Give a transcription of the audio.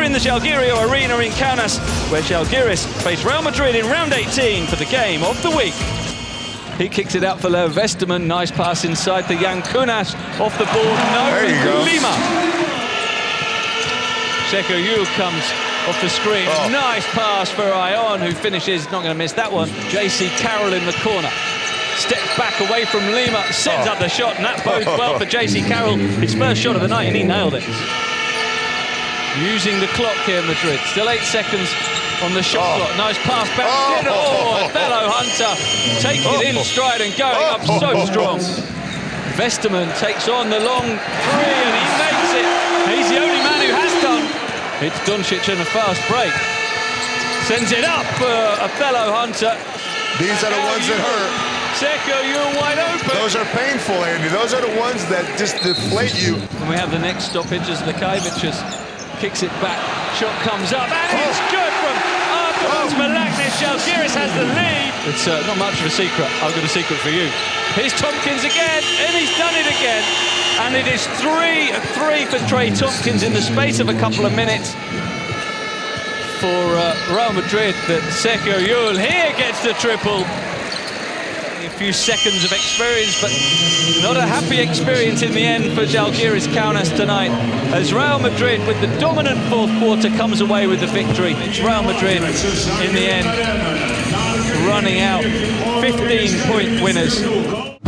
We're in the Zalgirio Arena in Kaunas, where Zalgiris plays Real Madrid in round 18 for the game of the week. He kicks it out for Leo Westermann. Nice pass inside to Jan Kunas. Off the ball, no. Lima. Seko Yu comes off the screen. Oh. Nice pass for Ion, who finishes. Not going to miss that one. Jaycee Carroll in the corner. Steps back away from Lima, sends up the shot, and that bodes well for Jaycee Carroll. His first shot of the night, and he nailed it. Using the clock here, Madrid. Still 8 seconds on the shot clock. Nice pass back. And fellow Hunter taking it in stride and going up so strong. Westermann takes on the long three, and he makes it. He's the only man who has done. It's Duncic in a fast break. Sends it up for a fellow Hunter. These are the ones that hurt. Seko, you're wide open. Those are painful, Andy. Those are the ones that just deflate you. And we have the next stoppage as the Kaiviches kicks it back. Shot comes up, and it's good from Arpheus. Malakny. Zalgiris has the lead. It's not much of a secret. I've got a secret for you. Here's Tompkins again, and he's done it again. And it is 3-3 for Trey Tompkins in the space of a couple of minutes. For Real Madrid, that Sergio Llull here gets the triple. A few seconds of experience, but not a happy experience in the end for Zalgiris Kaunas tonight, as Real Madrid, with the dominant fourth quarter, comes away with the victory. It's Real Madrid in the end running out, 15-point winners.